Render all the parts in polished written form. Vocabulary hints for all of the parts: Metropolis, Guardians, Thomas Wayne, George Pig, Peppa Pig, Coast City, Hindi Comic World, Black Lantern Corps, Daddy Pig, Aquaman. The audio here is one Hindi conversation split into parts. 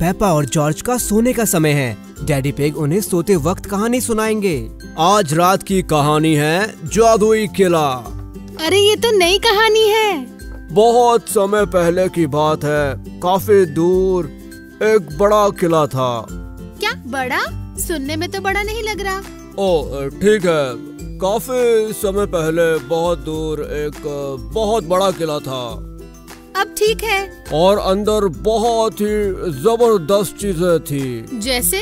पेपा और जॉर्ज का सोने का समय है। डैडी पिग उन्हें सोते वक्त कहानी सुनाएंगे। आज रात की कहानी है जादुई किला। अरे ये तो नई कहानी है। बहुत समय पहले की बात है, काफी दूर एक बड़ा किला था। क्या बड़ा? सुनने में तो बड़ा नहीं लग रहा। ओ ठीक है, काफी समय पहले बहुत दूर एक बहुत बड़ा किला था। अब ठीक है। और अंदर बहुत ही जबरदस्त चीजें थी, जैसे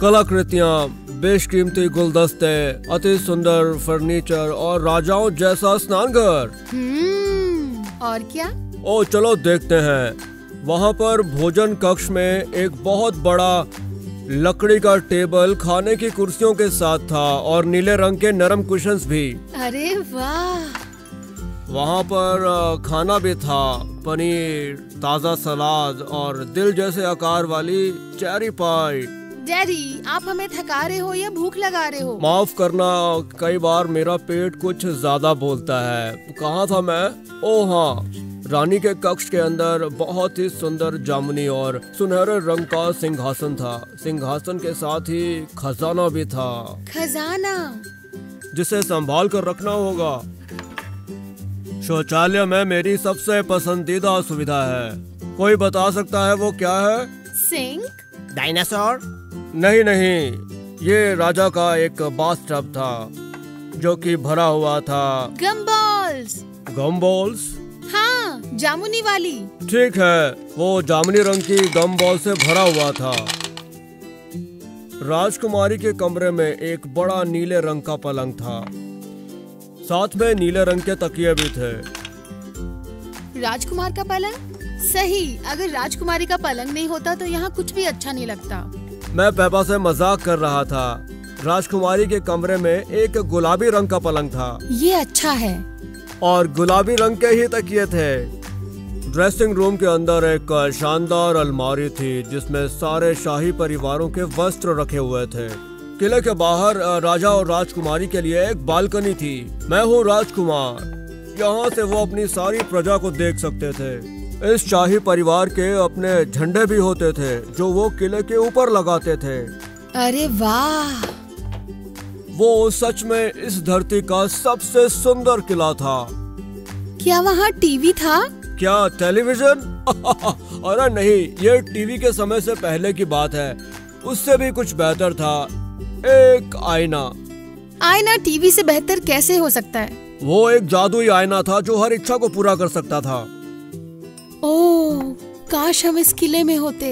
कलाकृतियाँ, बेशकीमती गुलदस्ते, अति सुंदर फर्नीचर और राजाओं जैसा स्नानघर। और क्या? ओ चलो देखते हैं। वहाँ पर भोजन कक्ष में एक बहुत बड़ा लकड़ी का टेबल खाने की कुर्सियों के साथ था और नीले रंग के नरम कुशन्स भी। अरे वाह। वहाँ पर खाना भी था, पनीर, ताज़ा सलाद और दिल जैसे आकार वाली चेरी पाई। डैडी, आप हमें थका रहे हो या भूख लगा रहे हो? माफ करना, कई बार मेरा पेट कुछ ज्यादा बोलता है। कहाँ था मैं? ओ हाँ, रानी के कक्ष के अंदर बहुत ही सुंदर जामुनी और सुनहरे रंग का सिंहासन था। सिंहासन के साथ ही खजाना भी था। खजाना जिसे संभाल कर रखना होगा। शौचालय में मेरी सबसे पसंदीदा सुविधा है। कोई बता सकता है वो क्या है? सिंक? डायनासोर? नहीं नहीं, ये राजा का एक बाथ टब था जो कि भरा हुआ था। गम्बॉल्स? गम्बॉल्स? हाँ, जामुनी वाली। ठीक है, वो जामुनी रंग की गम बॉल से भरा हुआ था। राजकुमारी के कमरे में एक बड़ा नीले रंग का पलंग था, साथ में नीले रंग के तकिए भी थे। राजकुमार का पलंग? सही, अगर राजकुमारी का पलंग नहीं होता तो यहाँ कुछ भी अच्छा नहीं लगता। मैं पेपा से मजाक कर रहा था। राजकुमारी के कमरे में एक गुलाबी रंग का पलंग था। ये अच्छा है। और गुलाबी रंग के ही तकिए थे। ड्रेसिंग रूम के अंदर एक शानदार अलमारी थी जिसमें सारे शाही परिवारों के वस्त्र रखे हुए थे। किले के बाहर राजा और राजकुमारी के लिए एक बालकनी थी। मैं हूँ राजकुमार, यहाँ से वो अपनी सारी प्रजा को देख सकते थे। इस शाही परिवार के अपने झंडे भी होते थे जो वो किले के ऊपर लगाते थे। अरे वाह, वो सच में इस धरती का सबसे सुंदर किला था। क्या वहाँ टीवी था? क्या टेलीविजन? अरे नहीं, ये टीवी के समय से पहले की बात है। उससे भी कुछ बेहतर था, एक आईना। आईना टीवी से बेहतर कैसे हो सकता है? वो एक जादुई आईना था जो हर इच्छा को पूरा कर सकता था। ओह, काश हम इस किले में होते।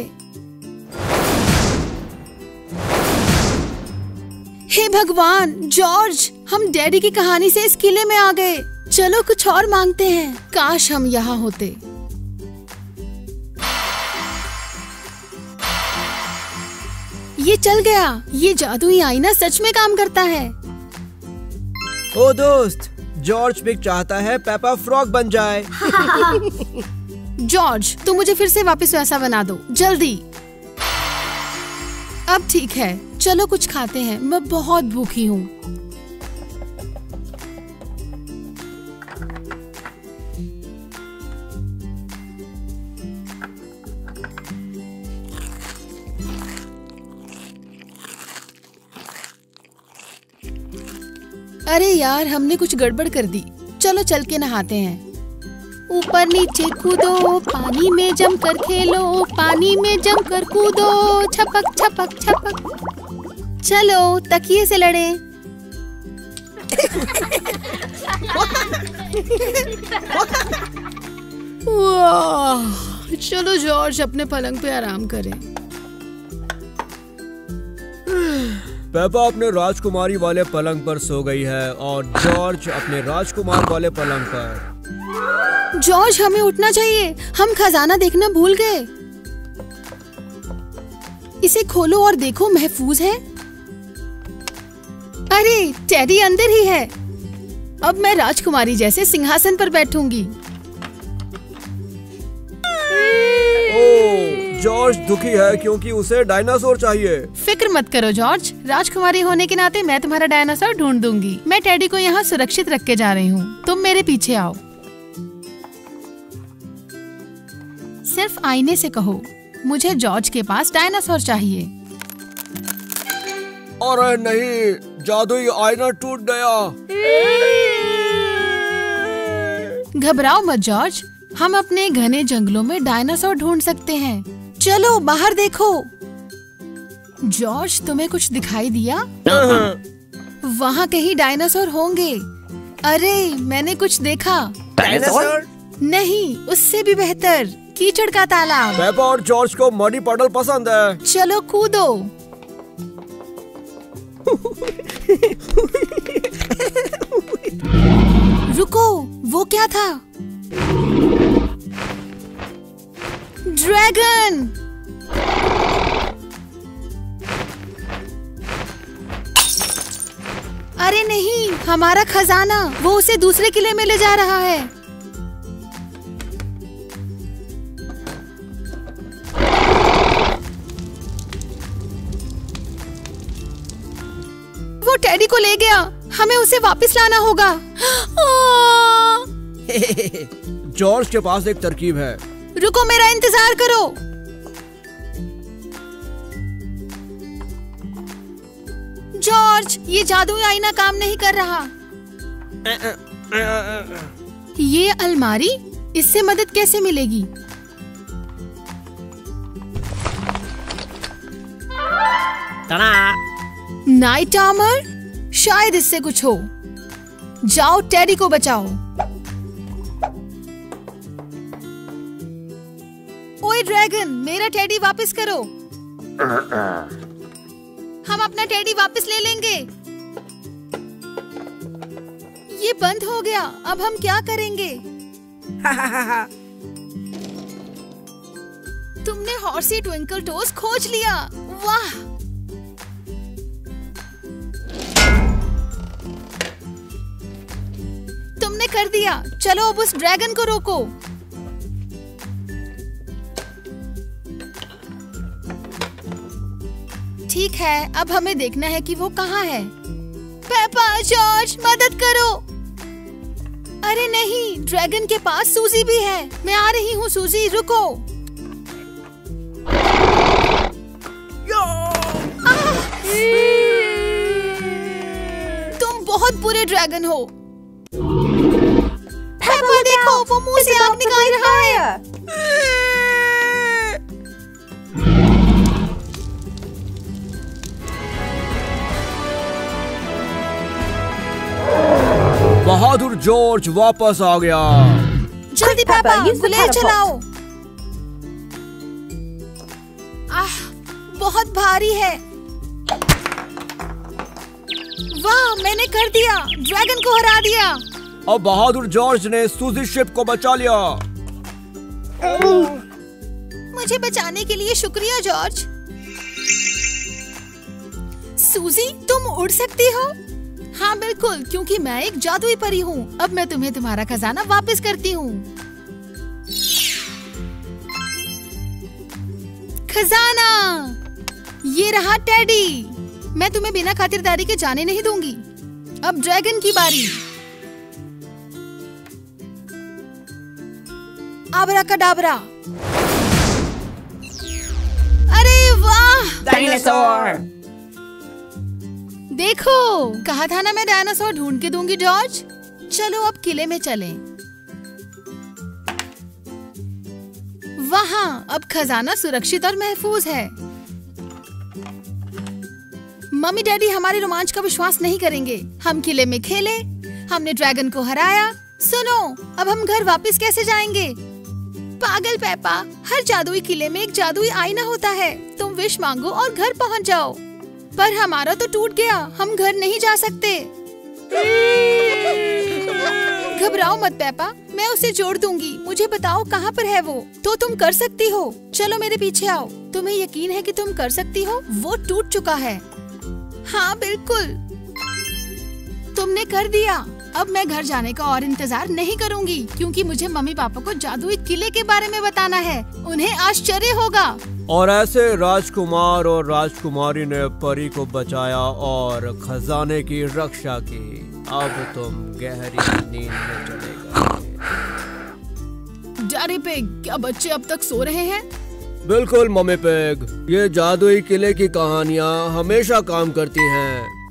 हे भगवान! जॉर्ज, हम डैडी की कहानी से इस किले में आ गए। चलो कुछ और मांगते हैं। काश हम यहाँ होते। ये चल गया। ये जादुई आईना सच में काम करता है। ओ दोस्त, जॉर्ज पिग चाहता है पेपा फ्रॉग बन जाए। जॉर्ज, तुम मुझे फिर से वापस वैसा बना दो, जल्दी। अब ठीक है, चलो कुछ खाते हैं, मैं बहुत भूखी हूँ। अरे यार, हमने कुछ गड़बड़ कर दी। चलो चल के नहाते हैं। ऊपर नीचे कूदो, पानी में जम कर खेलो, पानी में जम कर कूदो, छपक छपक छपक। चलो तकिए से लड़े। वाह, चलो जॉर्ज अपने पलंग पे आराम करें। पेपा अपने राजकुमारी वाले पलंग पर सो गई है और जॉर्ज अपने राजकुमार वाले पलंग पर। जॉर्ज, हमें उठना चाहिए, हम खजाना देखना भूल गए। इसे खोलो और देखो, महफूज है। अरे टेडी अंदर ही है। अब मैं राजकुमारी जैसे सिंहासन पर बैठूंगी। ओह, जॉर्ज दुखी है क्योंकि उसे डायनासोर चाहिए। फिक्र मत करो जॉर्ज, राजकुमारी होने के नाते मैं तुम्हारा डायनासोर ढूंढ दूंगी। मैं टेडी को यहाँ सुरक्षित रख के जा रही हूँ, तुम मेरे पीछे आओ। सिर्फ आईने से कहो मुझे जॉर्ज के पास डायनासोर चाहिए। अरे नहीं, जादुई आईना टूट गया। घबराओ मत जॉर्ज, हम अपने घने जंगलों में डायनासोर ढूंढ सकते हैं। चलो बाहर देखो। जॉर्ज, तुम्हें कुछ दिखाई दिया? वहाँ कहीं डायनासोर होंगे। अरे मैंने कुछ देखा। डायनासोर? नहीं, उससे भी बेहतर, कीचड़ का तालाब। पेपा और जॉर्ज को मडी पडल पसंद है। चलो कूदो। रुको, वो क्या था? ड्रैगन। अरे नहीं, हमारा खजाना। वो उसे दूसरे किले में ले जा रहा है। वो टेडी को ले गया, हमें उसे वापस लाना होगा। जॉर्ज के पास एक तरकीब है। रुको, मेरा इंतजार करो। जॉर्ज, ये जादुई आईना काम नहीं कर रहा। ये अलमारी, इससे मदद कैसे मिलेगी? नाइट आर्मर, शायद इससे कुछ हो। जाओ टेडी को बचाओ। ओए ड्रैगन, मेरा टेडी वापस करो। हम अपना टेडी वापस ले लेंगे। ये बंद हो गया, अब हम क्या करेंगे? तुमने हॉर्सी ट्विंकल टोज खोज लिया, वाह। तुमने कर दिया। चलो अब उस ड्रैगन को रोको। ठीक है, अब हमें देखना है कि वो कहाँ है। पेपा, जॉर्ज, मदद करो। अरे नहीं, ड्रैगन के पास सूजी भी है। मैं आ रही हूँ सूजी, रुको। तुम बहुत बुरे ड्रैगन हो। पेपा देखो, वो मुंह से आग निकाल रहा है। बहादुर जॉर्ज वापस आ गया। जल्दी पापा, गुलेल चलाओ। आह, बहुत भारी है। वाह, मैंने कर दिया, ड्रैगन को हरा दिया। अब बहादुर जॉर्ज ने सूजी शिप को बचा लिया। मुझे बचाने के लिए शुक्रिया जॉर्ज। सूजी, तुम उड़ सकती हो? हाँ बिल्कुल, क्योंकि मैं एक जादुई परी हूँ। अब मैं तुम्हें तुम्हारा खजाना वापस करती हूँ। खजाना, ये रहा टेडी। मैं तुम्हें बिना खातिरदारी के जाने नहीं दूंगी। अब ड्रैगन की बारी। आबराकडाबरा। अरे वाह, डायनासोर। देखो, कहा था ना मैं डायनासोर ढूंढ के दूंगी जॉर्ज। चलो अब किले में चलें। वहाँ अब खजाना सुरक्षित और महफूज है। मम्मी डैडी हमारे रोमांच का विश्वास नहीं करेंगे। हम किले में खेले, हमने ड्रैगन को हराया। सुनो, अब हम घर वापस कैसे जाएंगे? पागल पेपा, हर जादुई किले में एक जादुई आईना होता है। तुम विश मांगो और घर पहुँच जाओ। पर हमारा तो टूट गया, हम घर नहीं जा सकते। घबराओ मत पेपा, मैं उसे जोड़ दूंगी। मुझे बताओ कहाँ पर है वो, तो तुम कर सकती हो। चलो मेरे पीछे आओ। तुम्हें यकीन है कि तुम कर सकती हो? वो टूट चुका है। हाँ बिल्कुल, तुमने कर दिया। अब मैं घर जाने का और इंतजार नहीं करूँगी, क्योंकि मुझे मम्मी पापा को जादुई किले के बारे में बताना है। उन्हें आश्चर्य होगा। और ऐसे राजकुमार और राजकुमारी ने परी को बचाया और खजाने की रक्षा की। अब तुम गहरी नींद में चले गए। डैडी पिग, क्या बच्चे अब तक सो रहे हैं? बिल्कुल मम्मी पिग, ये जादुई किले की कहानियाँ हमेशा काम करती हैं।